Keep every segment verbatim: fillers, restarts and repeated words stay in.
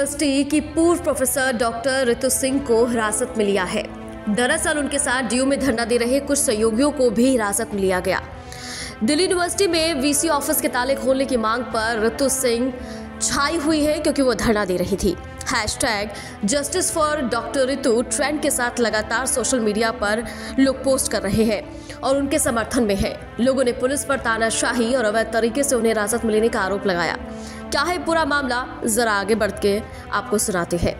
University की पूर्व professor doctor Ritu Singh को हिरासत में लिया है। दरअसल उनके साथ डीयू में धरना दे रहे कुछ सहयोगियों को भी हिरासत में लिया गया। दिल्ली यूनिवर्सिटी में वीसी ऑफिस के ताले खोलने की मांग पर ऋतु सिंह छाई हुई है क्योंकि वो धरना दे रही थी। Hashtag justice for doctor Ritu trend के साथ लगातार सोशल मीडिया पर लोग पोस्ट कर रहे हैं और उनके समर्थन में है। लोगों ने पुलिस पर तानाशाही और अवैध तरीके से उन्हें हिरासत में लेने का आरोप लगाया। क्या है पूरा मामला, जरा आगे बढ़ के आपको सुनाते हैं।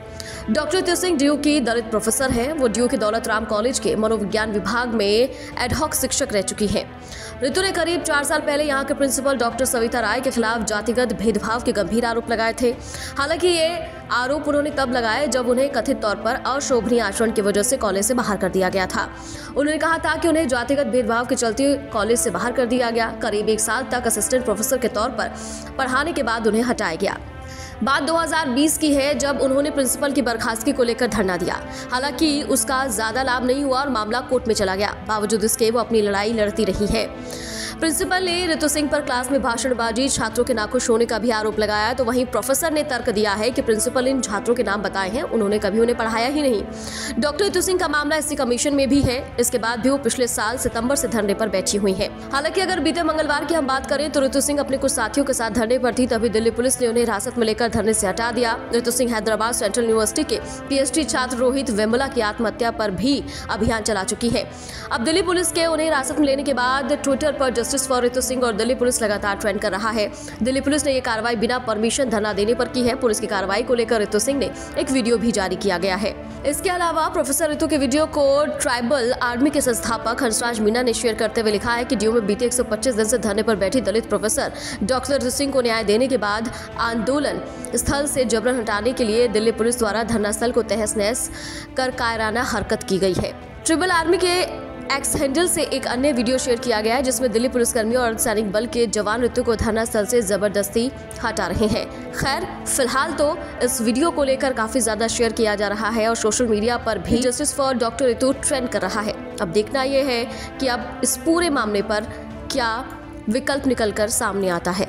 डॉक्टर ऋतु सिंह ड्यू की दलित प्रोफेसर हैं। वो ड्यू के दौलत राम कॉलेज के मनोविज्ञान विभाग में एडहॉक शिक्षक रह चुकी हैं। ऋतु ने करीब चार साल पहले यहाँ के प्रिंसिपल डॉक्टर सविता राय के खिलाफ जातिगत भेदभाव के गंभीर आरोप लगाए थे। हालांकि ये आरोप उन्होंने तब लगाए जब उन्हें कथित तौर पर अशोभनीय आचरण की वजह से कॉलेज से बाहर कर दिया गया था। उन्होंने कहा था कि उन्हें जातिगत भेदभाव के चलते कॉलेज से बाहर कर दिया गया। करीब एक साल तक असिस्टेंट प्रोफेसर के तौर पर पढ़ाने के बाद उन्हें हटाया गया। बात दो हज़ार बीस की है जब उन्होंने प्रिंसिपल की बर्खास्तगी को लेकर धरना दिया। हालांकि उसका ज़्यादा लाभ नहीं हुआ और मामला कोर्ट में चला गया। बावजूद इसके वो अपनी लड़ाई लड़ती रही है। प्रिंसिपल ने ऋतु सिंह पर क्लास में भाषणबाजी, छात्रों के नाखुश होने का भी आरोप लगाया। तो वहीं प्रोफेसर ने तर्क दिया है कि प्रिंसिपल इन छात्रों के नाम बताए हैं, उन्होंने कभी उन्हें पढ़ाया ही नहीं। डॉक्टर ऋतु सिंह का मामला एससी कमीशन में भी है। इसके बाद भी वो पिछले साल सितंबर से धरने पर बैठी हुई है। हालांकि अगर बीते मंगलवार की हम बात करें तो ऋतु सिंह अपने कुछ साथियों के साथ धरने पर थी, तभी दिल्ली पुलिस ने उन्हें हिरासत में लेकर धरने से हटा दिया। ऋतु सिंह हैदराबाद सेंट्रल यूनिवर्सिटी के पीएचडी छात्र रोहित वेमला की आत्महत्या पर भी अभियान चला चुकी है। अब दिल्ली पुलिस के उन्हें हिरासत में लेने के बाद ट्विटर पर जस्टिस फॉर ऋतु सिंह और दिल्ली पुलिस लगातार ट्रेंड कर रहा है। दिल्ली पुलिस ने यह कार्रवाई बिना परमिशन धरना देने पर की है। पुलिस की कार्रवाई को लेकर ऋतु सिंह ने एक वीडियो भी जारी किया गया है। इसके अलावा प्रोफेसर ऋतु के वीडियो को ट्राइबल आर्मी के संस्थापक हर्षवर्धन मीना ने शेयर करते हुए लिखा है कि डीयू में बीते एक सौ पच्चीस दिन से धरने पर बैठी दलित प्रोफेसर डॉक्टर ऋतु सिंह को न्याय देने के बाद आंदोलन स्थल से जबरन हटाने के लिए दिल्ली पुलिस द्वारा धरना स्थल को तहस नहस कर कायराना हरकत की गई है। ट्राइबल आर्मी के एक्स हैंडल से एक अन्य वीडियो शेयर किया गया है जिसमें दिल्ली पुलिसकर्मियों और सैनिक बल के जवान ऋतु को धरना स्थल से जबरदस्ती हटा रहे हैं। खैर फिलहाल तो इस वीडियो को लेकर काफी ज्यादा शेयर किया जा रहा है और सोशल मीडिया पर भी justice for doctor Ritu trend कर रहा है। अब देखना यह है कि अब इस पूरे मामले पर क्या विकल्प निकल कर सामने आता है।